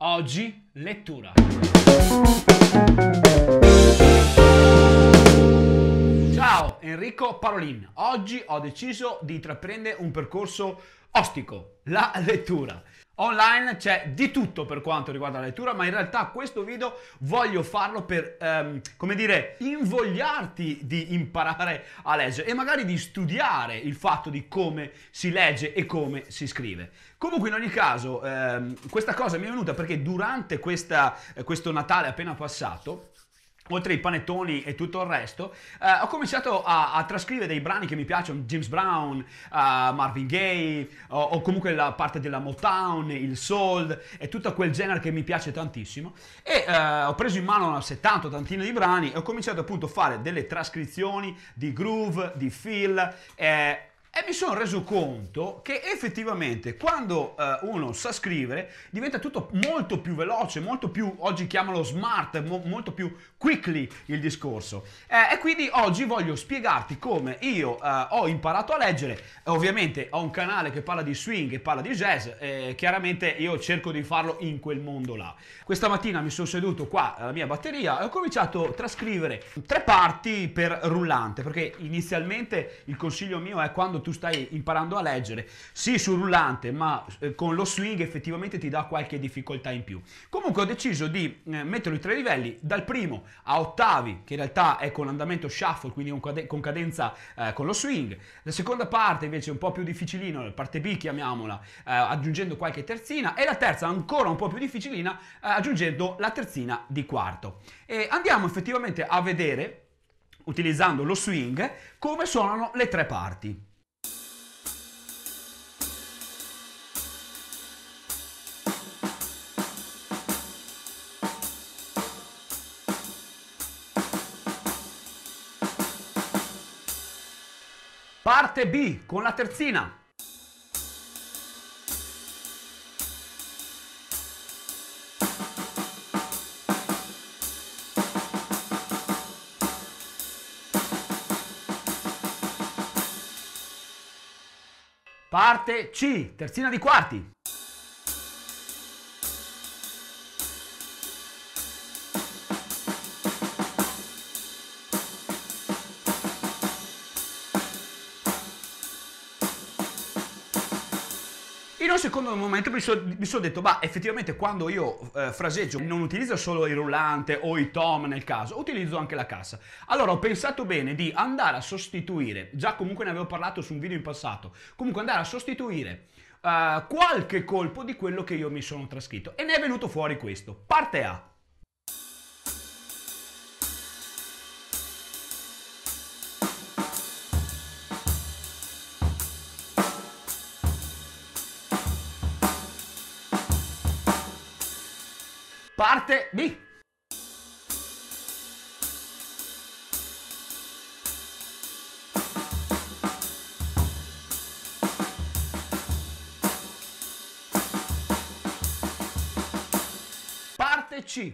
Oggi lettura. Ciao, Enrico Parolin. Oggi ho deciso di intraprendere un percorso ostico, la lettura. Online c'è di tutto per quanto riguarda la lettura, ma in realtà questo video voglio farlo per, come dire, invogliarti di imparare a leggere e magari di studiare il fatto di come si legge e come si scrive. Comunque in ogni caso questa cosa mi è venuta perché durante questo Natale appena passato, oltre ai panettoni e tutto il resto, ho cominciato a trascrivere dei brani che mi piacciono, James Brown, Marvin Gaye, o comunque la parte della Motown, il soul e tutto quel genere che mi piace tantissimo, e ho preso in mano una settantina di brani e ho cominciato appunto a fare delle trascrizioni di groove, di feel, e mi sono reso conto che effettivamente quando uno sa scrivere diventa tutto molto più veloce, molto più, oggi chiamalo smart, molto più quickly il discorso. E quindi oggi voglio spiegarti come io ho imparato a leggere. Ovviamente ho un canale che parla di swing, che parla di jazz, chiaramente io cerco di farlo in quel mondo là. Questa mattina mi sono seduto qua alla mia batteria e ho cominciato a trascrivere 3 parti per rullante, perché inizialmente il consiglio mio è quando tu stai imparando a leggere, sì sul rullante, ma con lo swing effettivamente ti dà qualche difficoltà in più. Comunque ho deciso di metterlo in 3 livelli, dal primo a ottavi, che in realtà è con andamento shuffle, quindi con cadenza con lo swing. La seconda parte invece è un po' più difficilino, la parte B chiamiamola, aggiungendo qualche terzina, e la terza ancora un po' più difficilina, aggiungendo la terzina di quarto. E andiamo effettivamente a vedere, utilizzando lo swing, come suonano le 3 parti. Parte B con la terzina. Parte C, terzina di quarti. In un secondo momento mi sono detto, ma effettivamente quando io fraseggio non utilizzo solo il rullante o i tom nel caso, utilizzo anche la cassa. Allora ho pensato bene di andare a sostituire, già comunque ne avevo parlato su un video in passato, comunque andare a sostituire qualche colpo di quello che io mi sono trascritto, e ne è venuto fuori questo. Parte A. Parte B. Parte C.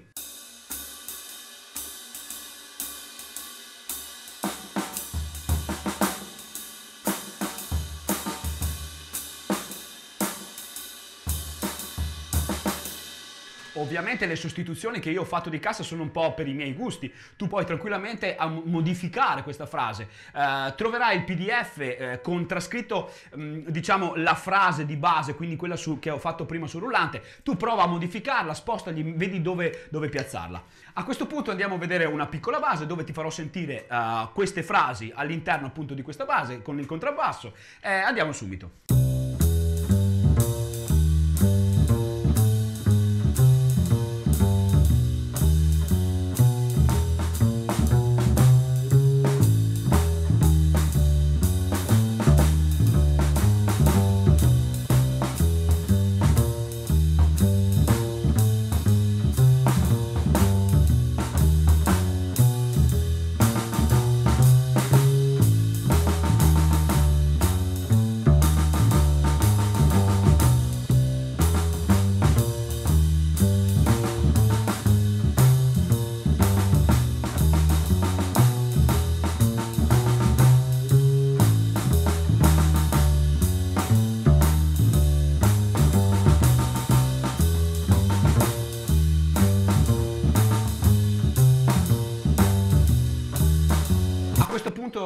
Ovviamente le sostituzioni che io ho fatto di cassa sono un po' per i miei gusti, tu puoi tranquillamente modificare questa frase, troverai il PDF con trascritto diciamo la frase di base, quindi quella che ho fatto prima sul rullante, tu prova a modificarla, spostagli, vedi dove piazzarla. A questo punto andiamo a vedere una piccola base dove ti farò sentire queste frasi all'interno appunto di questa base con il contrabbasso, andiamo subito.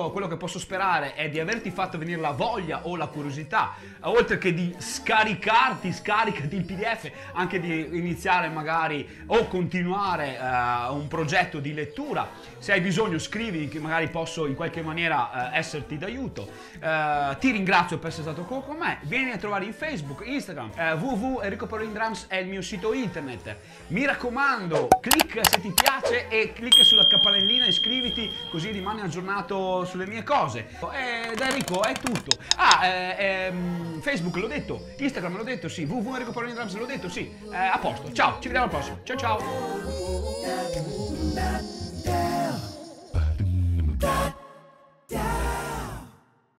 io quello che posso sperare è di averti fatto venire la voglia o la curiosità, oltre che di scaricati il PDF, anche di iniziare magari o continuare un progetto di lettura. Se hai bisogno scrivi, che magari posso in qualche maniera esserti d'aiuto. Ti ringrazio per essere stato con me. Vieni a trovare in Facebook, Instagram, www.enricoparolindrums è il mio sito internet. Mi raccomando, clicca se ti piace e clicca sulla campanellina, iscriviti così rimani aggiornato sulle mie cose. Da Enrico è tutto. Facebook l'ho detto, Instagram l'ho detto, sì, www.enricoparolindrums l'ho detto, sì. A posto, ciao, ci vediamo al prossimo, ciao ciao.